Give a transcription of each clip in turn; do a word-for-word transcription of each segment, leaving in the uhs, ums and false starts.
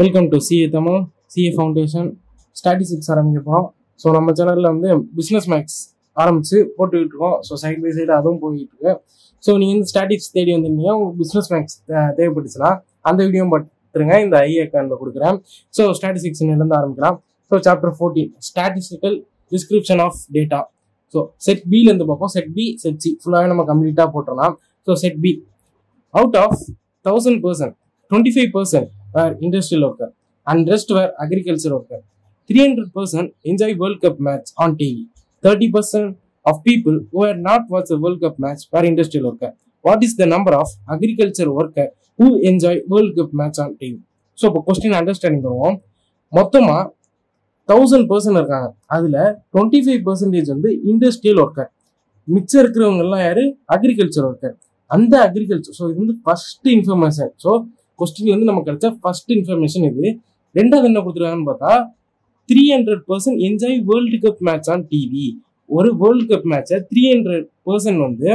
Welcome to CA Tamil CA foundation statistics ஆரம்பிக்க போகிறோம். So நம்ம சேனலில் வந்து பிஸ்னஸ் மேக்ஸ் ஆரம்பித்து போட்டுக்கிட்டு இருக்கோம். ஸோ சைட் பை சைடு அதுவும் போய்கிட்டு இருக்கு. ஸோ நீங்கள் வந்து ஸ்டாட்டிக்ஸ் தேடி வந்திருந்தீங்க, உங்களுக்கு பிஸ்னஸ் மேக்ஸ் தேவைப்பட்டுச்சுன்னா அந்த வீடியோவும் பார்த்துருங்க, இந்த ஐ அக்கௌண்ட்டில் கொடுக்குறேன். ஸோ ஸ்டாட்டிஸ்டிக்ஸ் இருந்து ஆரம்பிக்கலாம். So chapter fourteen statistical description of data. So set பிலேருந்து பார்ப்போம். செட் பி செட் சி ஃபுல்லாகவே நம்ம கம்ப்ளீட்டாக போட்டுடலாம். So set B out of thousand percent twenty five percent were industrial worker and rest were agriculture worker. three hundred percent enjoy World Cup match on T V. thirty percent of people who had not watched a World Cup match were industrial worker. What is the number of agriculture worker who enjoy World Cup match on T V? So, the question understanding பண்ணுவோம். மொத்தமா thousand percent இருக்காங்க, அதுல twenty five percentage வந்து industrial worker, மிச்சம் இருக்கிறவங்க எல்லாம் யாரு agriculture worker. அந்த அக்ரிகல்ச்சர் ஸோ இது வந்து ஃபர்ஸ்ட் இன்ஃபர்மேஷன். ஸோ கொஸ்டின்ல இருந்து நமக்கு கிடைச்ச ஃபர்ஸ்ட் இன்ஃபர்மேஷன் இது. ரெண்டாவது என்ன கொடுத்துருக்காங்கன்னு பார்த்தா three hundred percent enjoy world cup match on TV. ஒரு வேர்ல்டு கப் மேட்சை த்ரீ ஹண்ட்ரட் பர்சன்ட் வந்து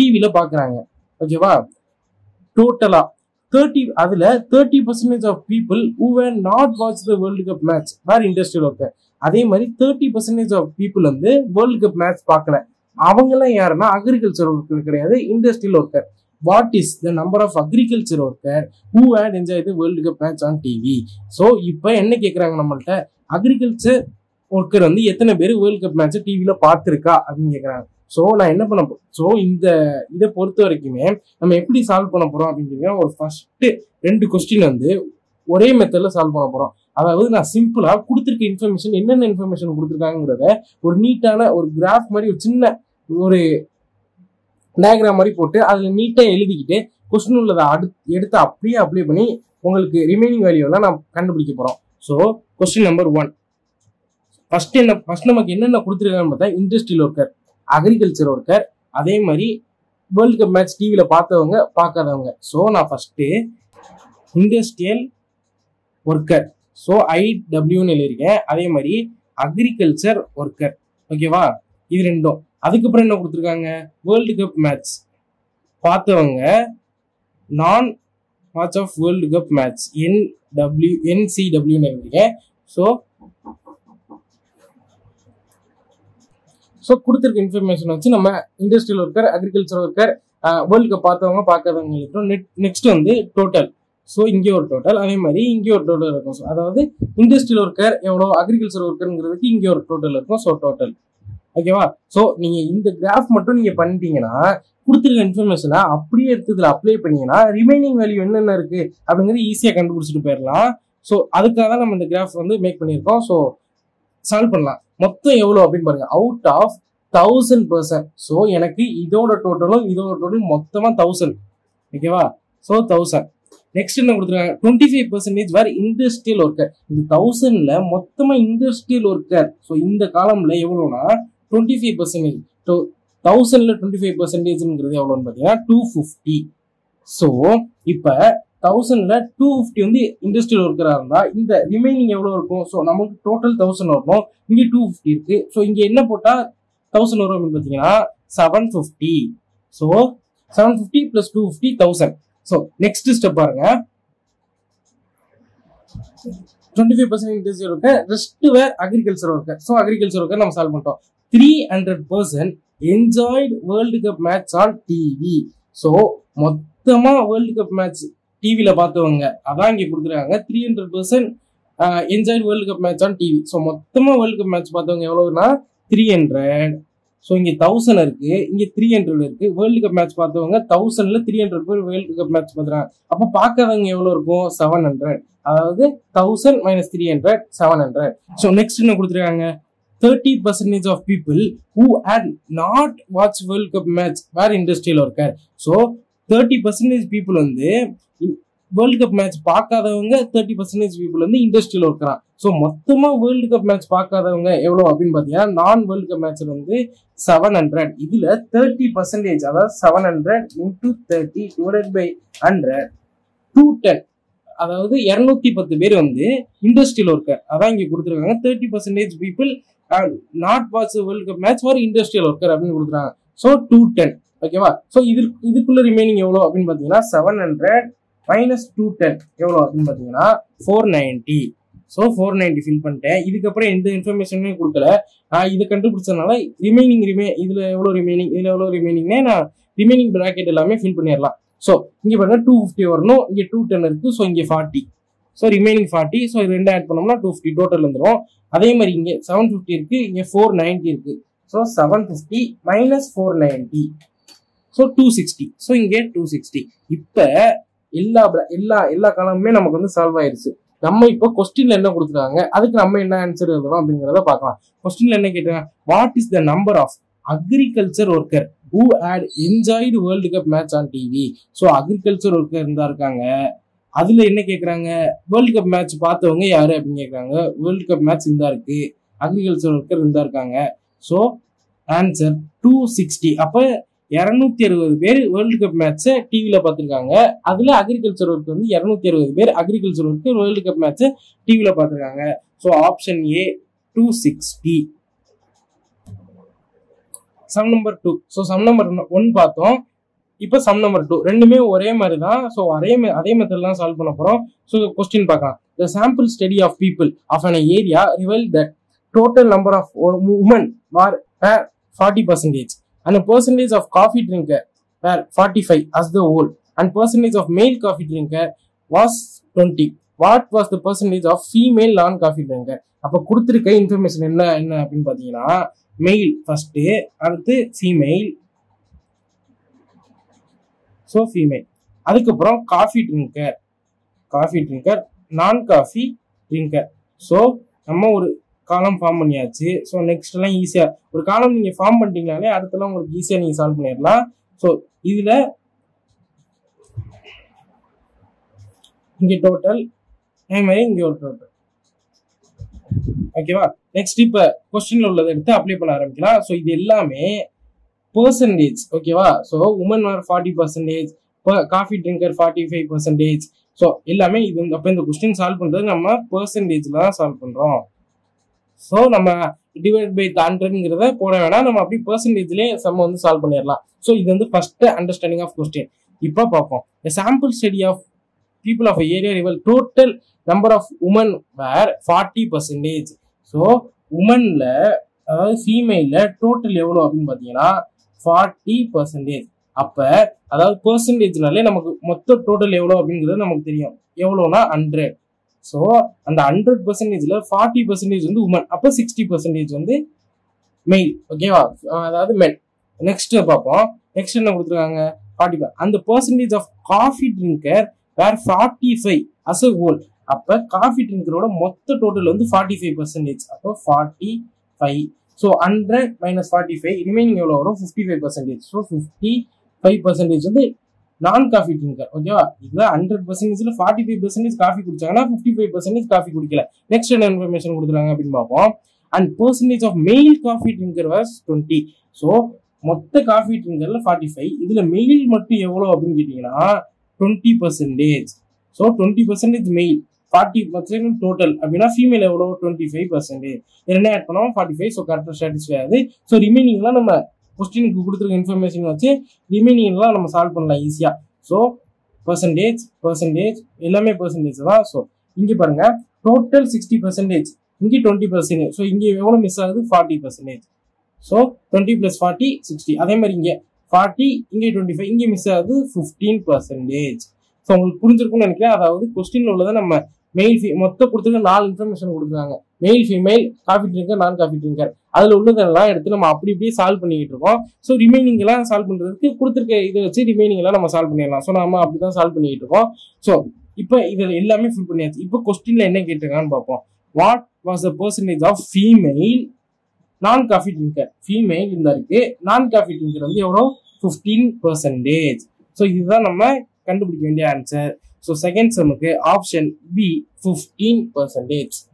டிவியில பாக்குறாங்க, ஓகேவா? டோட்டலா தேர்ட்டி அதுல thirty percentage of people who were not watch the world cup match where industrial worker. அதே மாதிரி தேர்ட்டி பர்சன்டேஜ் ஆஃப் பீப்புள் வந்து வேர்ல்டு கப் மேட்ச் பார்க்கல, அவங்க எல்லாம் யாருன்னா அக்ரிகல்ச்சர் ஒர்க்கர் கிடையாது, industrial worker. What is the number of agriculture worker who had enjoyed the World Cup match on T V? So, இப்போ என்ன கேட்குறாங்க நம்மள்ட்ட, அக்ரிகல்ச்சர் ஒர்க்கர் வந்து எத்தனை பேர் வேர்ல்டு கப் மேட்ச்சை டிவியில் பார்த்துருக்கா அப்படின்னு கேட்குறாங்க. ஸோ நான் என்ன பண்ண போ ஸோ இந்த இதை பொறுத்த வரைக்குமே நம்ம எப்படி சால்வ் பண்ண போகிறோம் அப்படின்னு ஒரு ஃபர்ஸ்ட் ரெண்டு கொஸ்டின் வந்து ஒரே மெத்தடில் சால்வ் பண்ண போகிறோம். அதாவது நான் சிம்பிளாக கொடுத்துருக்க இன்ஃபர்மேஷன் என்னென்ன இன்ஃபர்மேஷன் கொடுத்துருக்காங்கிறத ஒரு நீட்டான ஒரு கிராஃப் மாதிரி ஒரு சின்ன ஒரு டயக்ராம் மாதிரி போட்டு அதில் நீட்டாக எழுதிக்கிட்டு கொஸ்டின் உள்ளதை அடு எடுத்து அப்படியே அப்ளை பண்ணி உங்களுக்கு ரிமைனிங் வேல்யூலாம் நான் கண்டுபிடிக்க போகிறோம். So question number one, first என்ன ஃபர்ஸ்ட் நமக்கு என்னென்ன கொடுத்துருக்காங்கன்னு பார்த்தா இண்டஸ்ட்ரியல் ஒர்க்கர், அக்ரிகல்ச்சர் ஒர்க்கர், அதே மாதிரி வேர்ல்டு கப் மேட்ச் டிவியில் பார்த்தவங்க பார்க்காதவங்க. ஸோ நான் ஃபர்ஸ்ட்டு இண்டஸ்ட்ரியல் ஒர்க்கர், ஸோ ஐடபிள்யூன்னு எழுதியிருக்கேன், அதே மாதிரி அக்ரிகல்ச்சர் ஒர்க்கர், ஓகேவா? இது ரெண்டும். அதுக்கப்புறம் என்ன கொடுத்துருக்காங்க, வேர்ல்டு கப் மேட்ச் பார்த்தவங்க, நான் watch of world cup match N W என்சிடபிள்யூன்னு எழுதிருக்கேன். ஸோ ஸோ கொடுத்துருக்க இன்ஃபர்மேஷன் வச்சு நம்ம industrial worker, agriculture worker, world cup பார்த்தவங்க பார்க்காதவங்க இருக்கும். நெட் நெக்ஸ்ட் வந்து டோட்டல். ஸோ இங்கே ஒரு டோட்டல், அதே மாதிரி இங்கே ஒரு டோட்டல் இருக்கும். ஸோ அதாவது இண்டஸ்ட்ரியல் ஒர்க்கர் எவ்வளோ, அக்ரிகல்ச்சர் ஒர்க்கருங்கிறதுக்கு இங்கே ஒரு டோட்டல் இருக்கும். ஸோ டோட்டல், ஓகேவா? ஸோ நீங்க இந்த கிராஃப் மட்டும் நீங்க பண்ணிட்டீங்கன்னா கொடுத்துருக்க இன்ஃபர்மேஷனை அப்படியே எடுத்து இதுல அப்ளை பண்ணீங்கன்னா ரிமைனிங் வேல்யூ என்னென்ன இருக்கு அப்படிங்கிறது ஈஸியாக கண்டுபிடிச்சிட்டு போயிடலாம். ஸோ அதுக்காக தான் நம்ம இந்த கிராஃப் வந்து மேக் பண்ணியிருக்கோம். ஸோ சால்வ் பண்ணலாம். மொத்தம் எவ்வளோ அப்படின்னு பாருங்க, out of thousand percent. So எனக்கு இதோட டோட்டலும் இதோட டோட்டலும் மொத்தமாக தௌசண்ட், ஓகேவா? So thousand. நெக்ஸ்ட் என்ன கொடுத்துருக்காங்க, டுவெண்ட்டி ஃபைவ் பர்சன்டேஜ் வேறு இண்டஸ்ட்ரியல் ஒர்க்கர். இந்த தௌசண்ட்ல மொத்தமாக இண்டஸ்ட்ரியல் ஒர்க்கர், ஸோ இந்த காலம்ல எவ்வளோனா டுவெண்ட்டி ஃபைவ் பர்சன்டேஜ். ஸோ தௌசண்ட்ல டுவெண்ட்டி ஃபைவ் பர்சன்டேஜ்ங்கிறது எவ்வளோன்னு பார்த்தீங்கன்னா டூ ஃபிஃப்டி. ஸோ இப்போ தௌசண்ட்ல டூ ஃபிஃப்டி வந்து இண்டஸ்ட்ரியல் ஒர்க்கராக இருந்தால் இந்த ரிமைனிங் எவ்வளோ இருக்கும்? ஸோ நமக்கு டோட்டல் தௌசண்ட் வரணும், இங்கே டூ ஃபிஃப்டி இருக்கு. ஸோ இங்கே என்ன போட்டால் தௌசண்ட் வரும் அப்படின்னு பார்த்தீங்கன்னா seven fifty. So seven fifty plus two fifty thousand. So next step பாருங்க, twenty five percent industrial worker, rest were agriculture worker. So agriculture worker நம்ம சால்வ் பண்ணிட்டோம். three hundred percent enjoyed World Cup match on T V. So, மொத்தமா World Cup match டிவியில் பார்த்தவங்க அதான் இங்கே கொடுத்துருக்காங்க, three hundred percent enjoyed world cup match on TV. So மொத்தமாக world cup match பார்த்தவங்க எவ்வளோனா த்ரீ ஹண்ட்ரட். ஸோ இங்கே தௌசண்ட் இருக்கு, இங்கே த்ரீ ஹண்ட்ரட் இருக்கு. வேர்ல்டு கப் மேட்ச் பார்த்தவங்க தௌசண்ட்ல த்ரீ ஹண்ட்ரட் பேர் வேர்ல்டு கப் மேட்ச் பார்த்துறாங்க. அப்போ பார்க்காதவங்க எவ்வளோ இருக்கும், செவன் ஹண்ட்ரட். அதாவது thousand minus three hundred seven hundred. So next என்ன கொடுத்துருக்காங்க, thirty percent of people who had not watched World Cup match were industrial worker. So, thirty percent people வந்து World Cup match பார்க்காதவங்க thirty percent people வந்து industrial worker. So, மொத்தமா World Cup match பார்க்காதவங்க எவ்வளோ அப்படின்னு பார்த்தீங்கன்னா நான் World Cup match வந்து seven hundred. இதுல thirty percent அதாவது seven hundred into thirty divided by one hundred two hundred ten. அதாவது இருநூத்தி பத்து பேர் வந்து இண்டஸ்ட்ரியல் ஒர்க்கர். அதான் இங்க கொடுத்துருக்காங்க thirty percentage people not watch world cup match for industrial worker அப்படின்னு கொடுத்துருக்காங்க. ஸோ டூ டென், ஓகேவா? ஸோ இது இதுக்குள்ள ரிமைனிங் எவ்வளோ அப்படின்னு பார்த்தீங்கன்னா seven hundred minus two ten एवलो आदमी बताइएगा four ninety so four ninety fill पन्टे इधर कपड़े इंटर information में कुल करा हाँ इधर कंट्री पुरस्कार ना लाई remaining remaining इधर एवलो remaining इधर एवलो remaining नहीं ना remaining bracket लामे fill पन्ने ला so इंगे बना two fifty और नो इंगे two ten रहते so इंगे forty so remaining forty so इधर इंडा ऐड पन्ना two fifty total लंदरो आधे मरी इंगे seven fifty रहते इंगे four ninety रहते so seven fifty minus four ninety so two sixty so इंगे two sixty इप्पर इल्ला इल्ला इल्ला कलम में नमक வந்து சால்வ் ஆயிருச்சு நம்ம இப்ப क्वेश्चनல என்ன கொடுத்துறாங்க அதுக்கு நம்ம என்ன ஆன்சர் எழுதணும் அப்படிங்கறத பார்க்கலாம் क्वेश्चनல என்ன கேக்குறாங்க what is the number of agriculture worker who had enjoyed world cup match on tv so agriculture worker இருந்தா இருக்காங்க அதுல என்ன கேக்குறாங்க world cup match பார்த்தவங்க யாரு அப்படி கேக்குறாங்க world cup match இருந்தா இருக்கு அக்ரிகல்ச்சர் வர்க்கர் இருந்தா இருக்காங்க சோ ஆன்சர் two sixty அப்ப two sixty பேர் वर्ल्ड कप मैच டிவில பாத்துட்டாங்க அதுல அக்ரிகல்ச்சர் வர்க் வந்து two sixty பேர் agriculture work world cup match டிவில பாத்துட்டாங்க so option A two sixty sum number two so sum number one பார்த்தோம் இப்போ சம் நம்பர் two ரெண்டுமே ஒரே மாதிரி தான் சோ அதே அதே மெத்தட்ல தான் சால்வ் பண்ணப் போறோம் சோ क्वेश्चन பார்க்கலாம் the sample study of people of an area revealed that total number of women were forty percent and a percentage of coffee drinker were forty-five as the whole and percentage of male coffee drinker was twenty. What was the percentage of female non-coffee drinker? அப்போ கொடுத்திருக்க information என்ன என்ன அப்படின்னு பாத்தீங்கன்னா male first அடுத்து female so female அதுக்கப்புறம் coffee drinker coffee drinker non-coffee drinker so நம்ம ஒரு காலம் ஃபார்ம் பண்ணியாச்சு சோ நெக்ஸ்ட் எல்லாம் ஈஸியா ஒரு காலம் நீங்க ஃபார்ம் பண்ணிட்டீங்களாலே அடுத்தல உங்களுக்கு ஈஸியா நீங்க சால்வ் பண்ணிரலாம் சோ இதுல இங்க டோட்டல் நேம் இங்க ஒரு டோட்டல் ஓகேவா நெக்ஸ்ட் இப்ப क्वेश्चनல உள்ளதை எடுத்து அப்ளை பண்ண ஆரம்பிக்கலாம் சோ இது எல்லாமே परसेंटेज ஓகேவா so women were forty percent coffee drinker forty-five percent so எல்லாமே இது அப்ப இந்த क्वेश्चन சால்வ் பண்றது நம்ம परसेंटेजல தான் சால்வ் பண்றோம் சோ நம்ம டிவைட் பை one hundred ங்கறத போட வேணாம் நம்ம அப்படியே परसेंटेजலயே சம் வந்து சால்வ் பண்ணிரலாம் சோ இது வந்து ஃபர்ஸ்ட் அண்டர்ஸ்டாண்டிங் ஆஃப் क्वेश्चन இப்போ பாப்போம் the sample study of people of a area revealed total number of women were forty percent so women ல அதாவது female ல total எவ்வளவு அப்படினு பாத்தீங்கன்னா forty percent அப்ப அதாவது परसेंटेजனாலே நமக்கு மொத்த total எவ்வளவு அப்படிங்கறது நமக்கு தெரியும் எவ்வளவுனா one hundred so அந்த one hundred percent ல forty percent வந்து women அப்ப sixty percent வந்து male ஓகேவா அதாவது men next பாப்போம் next என்ன கொடுத்திருக்காங்க forty-five அந்த percentage of coffee drinker were forty-five as a whole அப்ப coffee drinker ஓட மொத்த total வந்து forty-five percent அப்ப forty-five so one hundred minus forty-five remaining எவ்வளவு வரும் fifty-five percent so fifty-five percent வந்து non coffee drinker ஓகேவா இதுல one hundred percent ல forty-five percent காபி குடிச்சாங்கன்னா fifty-five percent காபி குடிக்கல நெக்ஸ்ட் என்ன இன்ஃபர்மேஷன் கொடுத்துறாங்க அப்படினு பாப்போம் and percentage of male coffee drinker was twenty so மொத்த காபி drinkerல forty-five இதுல male மட்டும் எவ்வளவு அப்படினு கேட்டிங்கனா twenty percent so twenty percent male forty percent total அப்படினா female எவ்வளவு twenty-five percent என்ன ஆட் பண்ணோம் forty-five so கரெக்ட்டா சாட்டிஸ்ஃபை ஆகுது so remaining ல நம்ம क्वेश्चन को கொடுத்துருக்க இன்ஃபர்மேஷன் வச்சு ரிமைனிங் எல்லாம் நம்ம சால்வ் பண்ணலாம் ஈஸியா சோ परसेंटेज परसेंटेज எல்லாமே परसेंटेज தான் சோ இங்க பாருங்க டோட்டல் sixty percent இங்க twenty percent சோ இங்க எவ்வளவு மிஸ் ஆகுது forty percent so twenty plus forty sixty அதே மாதிரி இங்க forty இங்க twenty-five இங்க மிஸ் ஆகுது fifteen percent சோ உங்களுக்கு புரிஞ்சிருக்கும்னு நினைக்கிறேன் அதாவது क्वेश्चनல உள்ளத நம்ம male மொத்த கொடுத்துருக்க நாலு இன்ஃபர்மேஷன் கொடுத்துறாங்க male female coffee drinker non coffee drinker அதுல உள்ளதெல்லாம் எடுத்து நம்ம அப்படி அப்படியே சால்வ் பண்ணிட்டு இருக்கோம் சோ ரிமைனிங் எல்லாம் சால்வ் பண்றதுக்கு கொடுத்திருக்க இத வச்சு ரிமைனிங் எல்லாம் நம்ம சால்வ் பண்ணிரலாம் சோ நாம அப்படி தான் சால்வ் பண்ணிட்டு இருக்கோம் சோ இப்போ இத எல்லாமே ஃபில் பண்ணியாச்சு இப்போ क्वेश्चनல என்ன கேட்டிருக்கான்னு பாப்போம் what was the percentage of female non coffee drinker female இந்த இருக்கு non coffee drinker வந்து எவ்வளவு fifteen percent சோ இதுதான் நம்ம கண்டுபிடிக்க வேண்டிய ஆன்சர் சோ செகண்ட் சம்க்கு ஆப்ஷன் B fifteen percent